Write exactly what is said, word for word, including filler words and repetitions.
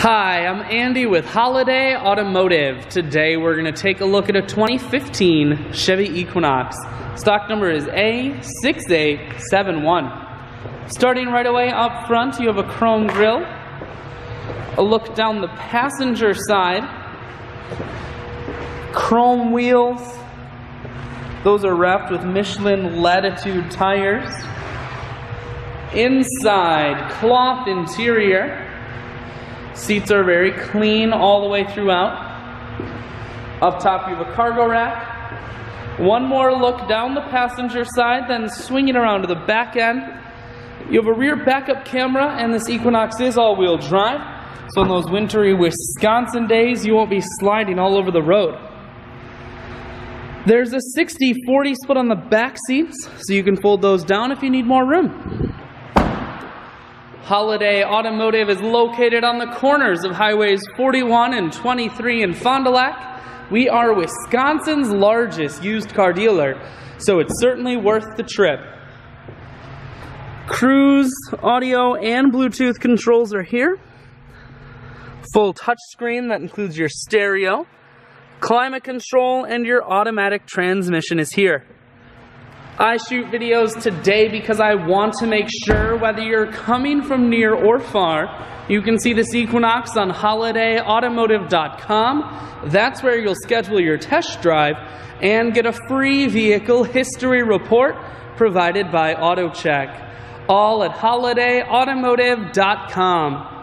Hi, I'm Andy with Holiday Automotive. Today we're going to take a look at a twenty fifteen Chevy Equinox. Stock number is A six eight seven one. Starting right away up front, you have a chrome grille. A look down the passenger side. Chrome wheels. Those are wrapped with Michelin Latitude tires. Inside, cloth interior. Seats are very clean all the way throughout. Up top you have a cargo rack. One more look down the passenger side, then swinging around to the back end. You have a rear backup camera, and this Equinox is all-wheel drive. So in those wintry Wisconsin days, you won't be sliding all over the road. There's a sixty forty split on the back seats, so you can fold those down if you need more room. Holiday Automotive is located on the corners of highways forty-one and twenty-three in Fond du Lac. We are Wisconsin's largest used car dealer, so it's certainly worth the trip. Cruise, audio, and Bluetooth controls are here. Full touchscreen that includes your stereo, climate control, and your automatic transmission is here. I shoot videos today because I want to make sure whether you're coming from near or far, you can see this Equinox on Holiday Automotive dot com. That's where you'll schedule your test drive and get a free vehicle history report provided by AutoCheck. All at Holiday Automotive dot com.